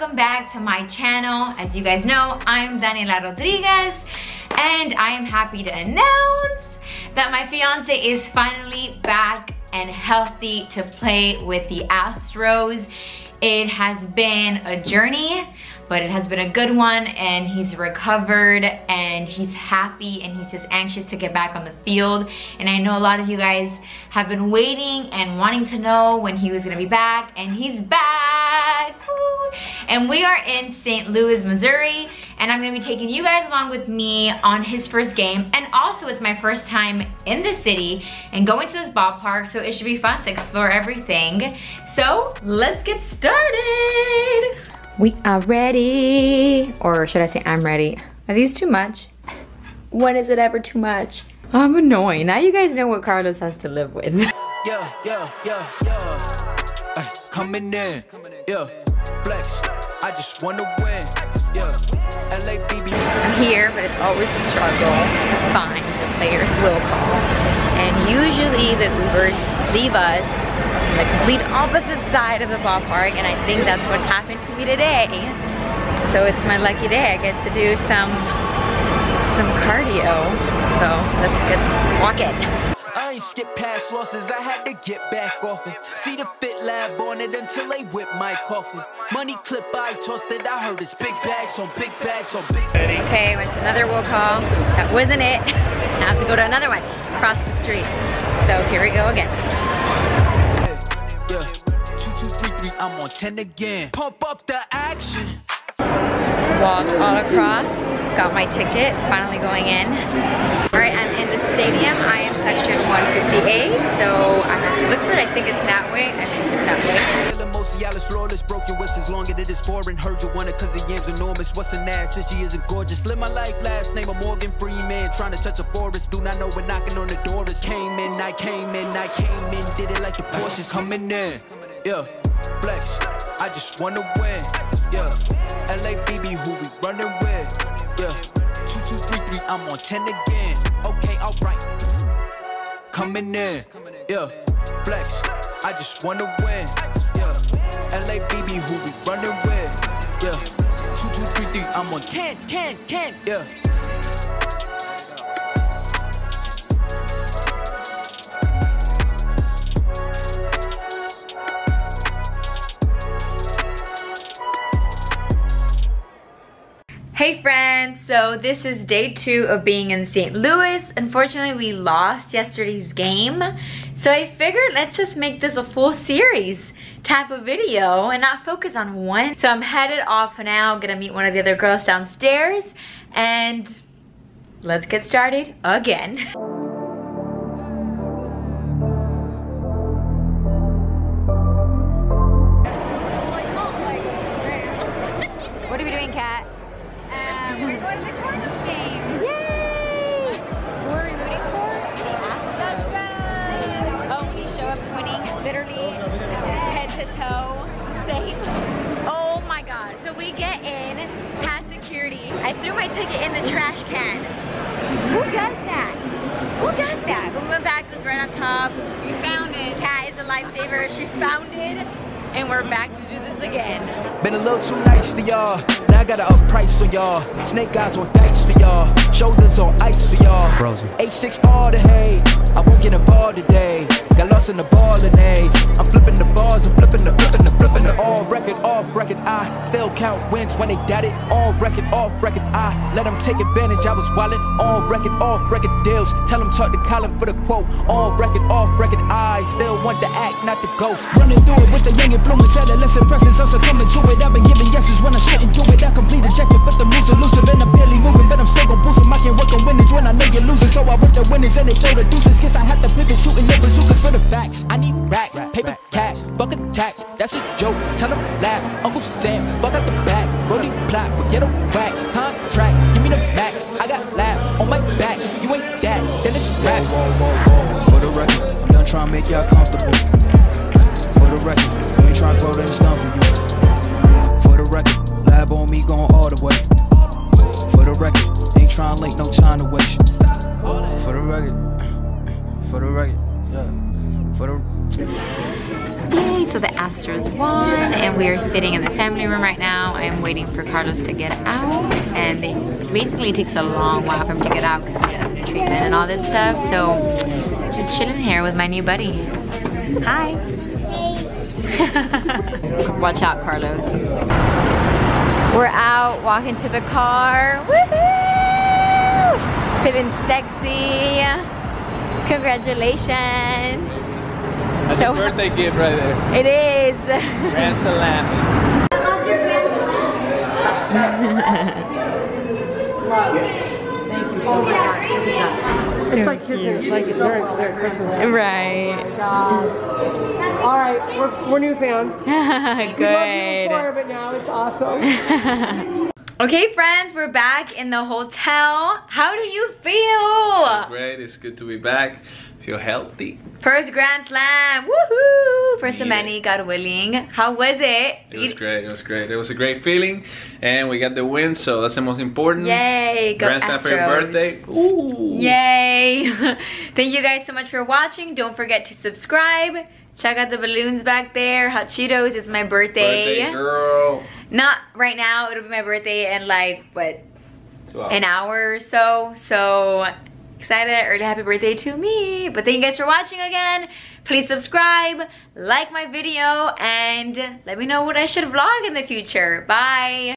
welcome back to my channel. As you guys know, I'm Daniela Rodriguez, and I am happy to announce that my fiance is finally back and healthy to play with the Astros. It has been a journey, but it has been a good one, and he's recovered and he's happy and he's just anxious to get back on the field. And I know a lot of you guys have been waiting and wanting to know when he was gonna be back, and he's back. Woo! And we are in St. Louis, Missouri, and I'm gonna be taking you guys along with me on his first game. And also it's my first time in the city and going to this ballpark, so it should be fun to explore everything. So let's get started. We are ready. Or should I say I'm ready? Are these too much? When is it ever too much? I'm annoying. Now you guys know what Carlos has to live with. Yeah, yeah, yeah, yeah. Coming in, yeah. Flex, I just want to win, yeah. I'm here, but it's always a struggle to find the player's will call. And usually the Ubers leave us on the complete opposite side of the ballpark, and I think that's what happened to me today. So it's my lucky day. I get to do some cardio. So let's get walking. Skip past losses, I had to get back off it. See the fit lab on it until they whip my coffin. Money clip, I tossed it. I heard it's big bags on big bags on big bags. Okay, went to another will call. That wasn't it. Now I have to go to another one across the street. So here we go again. Yeah, 2, 2, 3, 3. I'm on 10 again. Pump up the action. Walked all across, got my ticket, finally going in. All right, I'm in the stadium. I am section 158, so I have to look for it. I think it's that way. I think it's that way. Broken whips as long as it is foreign. Heard you want it because the game's enormous. What's an ass? She isn't gorgeous. Live my life, last name of Morgan Freeman. Trying to touch a forest. Do not know when knocking on the door is. Came in, I came in, I came in. Did it like the Porsches. Coming in, yeah. Flex, I just want to win, yeah. LA BB, who we running with? Yeah, 2, 2, 3, 3. I'm on 10 again. Okay, all right. Coming in, yeah. Flex, I just wanna win. Yeah, LA BB, who we running with? Yeah, 2, 2, 3, 3. I'm on 10, 10, 10. Yeah. Hey friends, so this is day 2 of being in St. Louis. Unfortunately, we lost yesterday's game. So I figured let's just make this a full series type of video and not focus on one. So I'm headed off now, gonna meet one of the other girls downstairs, and let's get started again. What are we doing, Kat? We're going to the Cardinals game. Yay! Who are we rooting for? The Astros. Oh, when you show up winning, literally head to toe, safe. Oh my God! So we get in, past security. I threw my ticket in the trash can. Who does that? Who does that? But we went back. It was right on top. We found it. Kat is a lifesaver. She found it, and we're back to do this again. Been a little too nice to y'all. I got a up price for y'all. Snake eyes on dice for y'all. Shoulders on ice for y'all. Frozen. 86 all the hay. I won't get a ball today. Got lost in the ball in A's. I'm flipping the balls and flipping the all record, off record. I still count wins when they doubt it. All record, off record. I let them take advantage. I was wildin'. All record, off record deals. Tell them talk to Colin for the quote. All record, off record. I still want the act, not the ghost. Running through it with the young and blooming. Adolescent presence. I'm succumbing to it. I've been giving yeses when I shouldn't do it. I complete ejected, but the moves are elusive, and I'm barely moving, but I'm still gon' boost them. I can't work on winnings when I know you're losing, so I work the winnings and they throw the deuces. Guess I had to pivot, shooting the bazookas for the facts. I need racks, paper cash, bucket tax. That's a joke, tell them laugh. Uncle Sam, buck out the back. Brody plot, but get a whack. Contract, give me the max. I got lap on my back. You ain't that, then it's raps. For the record, I'm done trying to make y'all comfortable. For the record, you ain't trying to grow them stump for you. For the record. Lab on me going all the way. For the record, ain't tryna link, no time to waste. For the record, yeah. For the Yay, so the Astros won, and we are sitting in the family room right now. I am waiting for Carlos to get out, and it basically takes a long while for him to get out because he does treatment and all this stuff. So just chilling here with my new buddy. Hi. Hey. Watch out, Carlos. We're out walking to the car. Woohoo! Feeling sexy. Congratulations. That's so, a birthday gift right there. It is. Grand salami. Thank you so much. It's like kids, like it's very Christmas. Right. Oh my God. All right, we're new fans. Good. We love you before, but now it's awesome. Okay, friends, we're back in the hotel. How do you feel? Great, it's good to be back. Feel healthy. First grand slam, woohoo! First of many, God willing. How was it? It was great, it was great. It was a great feeling, and we got the win, so that's the most important. Yay, go Astros. Grand slam for your birthday. Ooh. Yay! Thank you guys so much for watching. Don't forget to subscribe. Check out the balloons back there, hot Cheetos. It's my birthday. Birthday girl. Not right now, it'll be my birthday in like, what? 12. An hour or so, so excited, early happy birthday to me. But thank you guys for watching again. Please subscribe, like my video, and let me know what I should vlog in the future. Bye.